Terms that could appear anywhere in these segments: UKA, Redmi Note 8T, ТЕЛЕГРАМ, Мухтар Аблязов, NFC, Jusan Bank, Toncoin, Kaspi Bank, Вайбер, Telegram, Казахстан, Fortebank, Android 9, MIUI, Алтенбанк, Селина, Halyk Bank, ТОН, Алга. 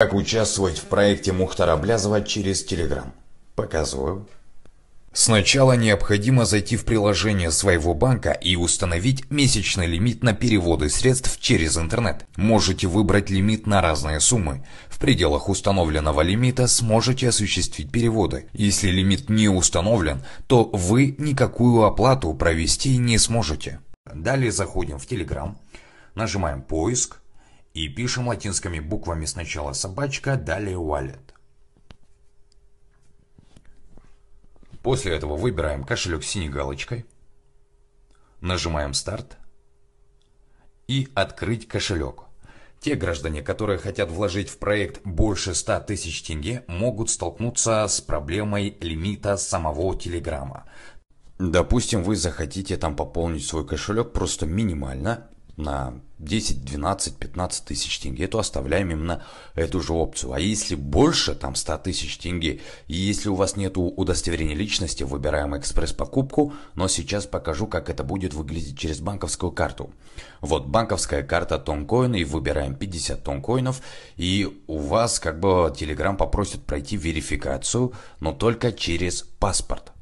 Как участвовать в проекте Мухтара Аблязова через Телеграм? Показываю. Сначала необходимо зайти в приложение своего банка и установить месячный лимит на переводы средств через интернет. Можете выбрать лимит на разные суммы. В пределах установленного лимита сможете осуществить переводы. Если лимит не установлен, то вы никакую оплату провести не сможете. Далее заходим в Телеграм, нажимаем «Поиск» и пишем латинскими буквами сначала «собачка», далее «wallet». После этого выбираем кошелек с синей галочкой, нажимаем «Старт» и «Открыть кошелек». Те граждане, которые хотят вложить в проект больше 100 тысяч тенге, могут столкнуться с проблемой лимита самого Телеграма. Допустим, вы захотите там пополнить свой кошелек просто минимально на 10, 12, 15 тысяч тенге, то оставляем именно эту же опцию. А если больше, там 100 тысяч тенге, и если у вас нет удостоверения личности, выбираем экспресс-покупку, но сейчас покажу, как это будет выглядеть через банковскую карту. Вот банковская карта Toncoin, и выбираем 50 тонкоинов, и у вас как бы Telegram попросит пройти верификацию, но только через паспорт,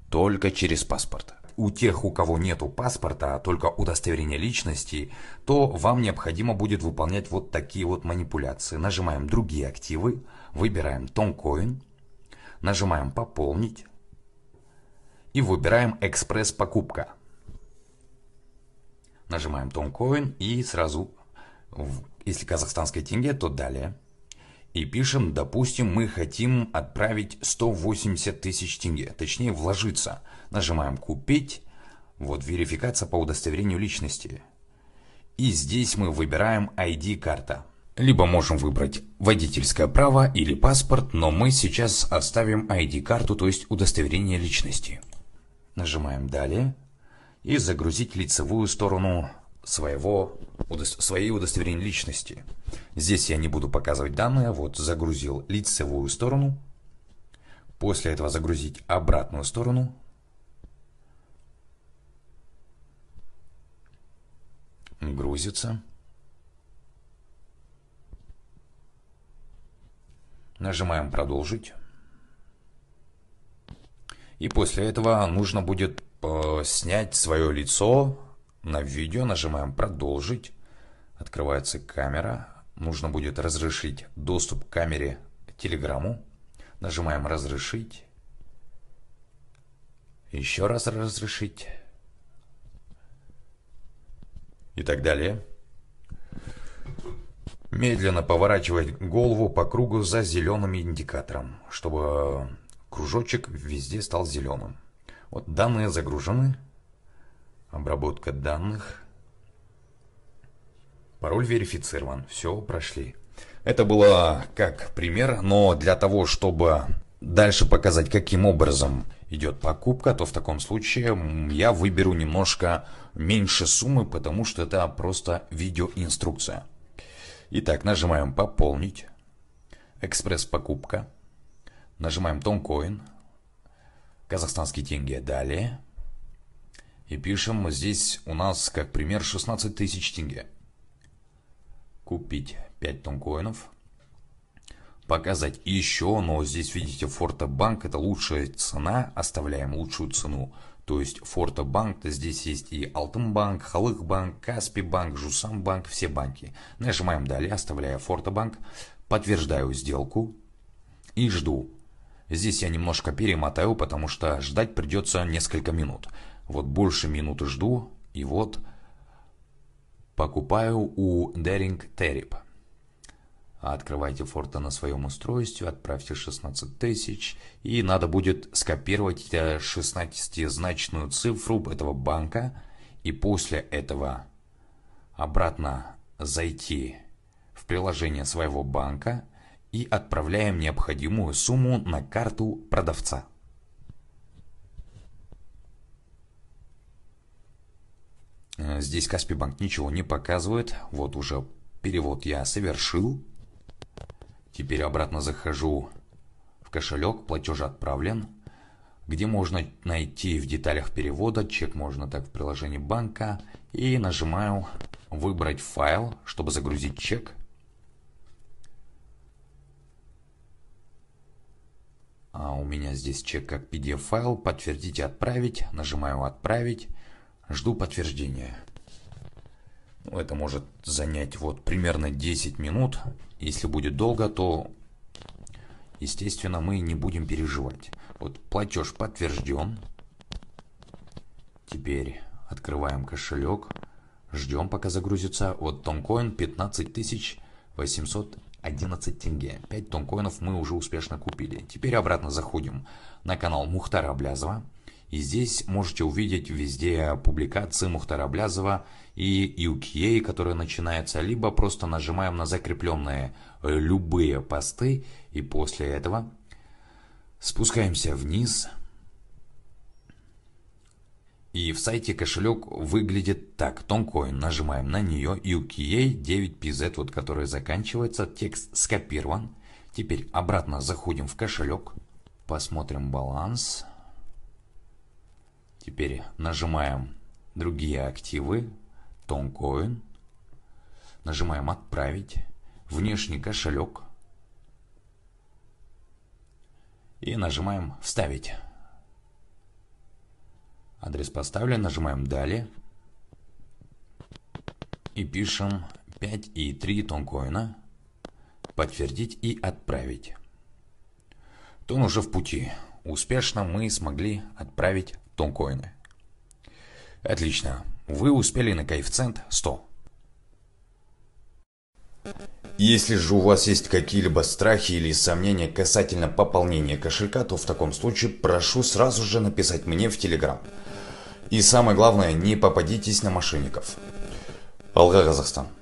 У тех, у кого нету паспорта, а только удостоверение личности, то вам необходимо будет выполнять вот такие вот манипуляции. Нажимаем «Другие активы», выбираем Toncoin, нажимаем «Пополнить» и выбираем «Экспресс-покупка». Нажимаем Toncoin и сразу, если казахстанская тенге, то далее. И пишем, допустим, мы хотим отправить 180 тысяч тенге, точнее вложиться. Нажимаем «Купить», вот верификация по удостоверению личности. И здесь мы выбираем ID-карта. Либо можем выбрать водительское право или паспорт, но мы сейчас оставим ID-карту, то есть удостоверение личности. Нажимаем «Далее» и загрузить лицевую сторону своей удостоверения личности. Здесь я не буду показывать данные, вот загрузил лицевую сторону, после этого загрузить обратную сторону, грузится, нажимаем «Продолжить», и после этого нужно будет снять свое лицо на видео, нажимаем «Продолжить», открывается камера, нужно будет разрешить доступ к камере Телеграму, нажимаем «Разрешить», еще раз «Разрешить» и так далее. Медленно поворачивать голову по кругу за зеленым индикатором, чтобы кружочек везде стал зеленым. Вот данные загружены. Обработка данных. Пароль верифицирован. Все, прошли. Это было как пример, но для того, чтобы дальше показать, каким образом идет покупка, то в таком случае я выберу немножко меньше суммы, потому что это просто видеоинструкция. Итак, нажимаем «Пополнить», «Экспресс-покупка», нажимаем «Toncoin», «Казахстанский тенге», «Далее». И пишем, здесь у нас, как пример, 16 тысяч тенге. Купить 5 тонкоинов. Показать еще, но здесь видите Fortebank, это лучшая цена, оставляем лучшую цену. То есть Fortebank, здесь есть и Алтенбанк, Halyk Bank, Kaspi Bank, Jusan Bank, все банки. Нажимаем «Далее», оставляя Fortebank. Подтверждаю сделку и жду. Здесь я немножко перемотаю, потому что ждать придется несколько минут. Вот больше минуты жду, и вот покупаю у Деринг Террип. Открывайте Форта на своем устройстве, отправьте 16 тысяч, и надо будет скопировать 16-значную цифру этого банка, и после этого обратно зайти в приложение своего банка и отправляем необходимую сумму на карту продавца. Здесь Kaspi Bank ничего не показывает. Вот уже перевод я совершил. Теперь обратно захожу в кошелек. Платеж отправлен. Где можно найти в деталях перевода. Чек можно так в приложении банка. И нажимаю «Выбрать файл», чтобы загрузить чек. меня здесь чек как PDF-файл. Подтвердить и отправить. Нажимаю отправить. Жду подтверждения. Это может занять вот примерно 10 минут. Если будет долго, то, естественно, мы не будем переживать. Вот платеж подтвержден. Теперь открываем кошелек. Ждем, пока загрузится. Вот Toncoin 15811 тенге. 5 тонкоинов мы уже успешно купили. Теперь обратно заходим на канал Мухтара Аблязова. И здесь можете увидеть везде публикации Мухтара Аблязова и UKA, которая начинается. Либо просто нажимаем на закрепленные любые посты. И после этого спускаемся вниз. И в сайте кошелек выглядит так. Toncoin. Нажимаем на нее. UKA 9PZ, вот которая заканчивается. Текст скопирован. Теперь обратно заходим в кошелек. Посмотрим баланс. Теперь нажимаем другие активы, Toncoin, нажимаем отправить, внешний кошелек и нажимаем вставить. Адрес поставлен, нажимаем далее и пишем 5,3 Toncoin, подтвердить и отправить. Тон уже в пути. Успешно мы смогли отправить Toncoin. Отлично. Вы успели на коэффициент 100. Если же у вас есть какие-либо страхи или сомнения касательно пополнения кошелька, то в таком случае прошу сразу же написать мне в Telegram. И самое главное, не попадитесь на мошенников. Алга, Казахстан.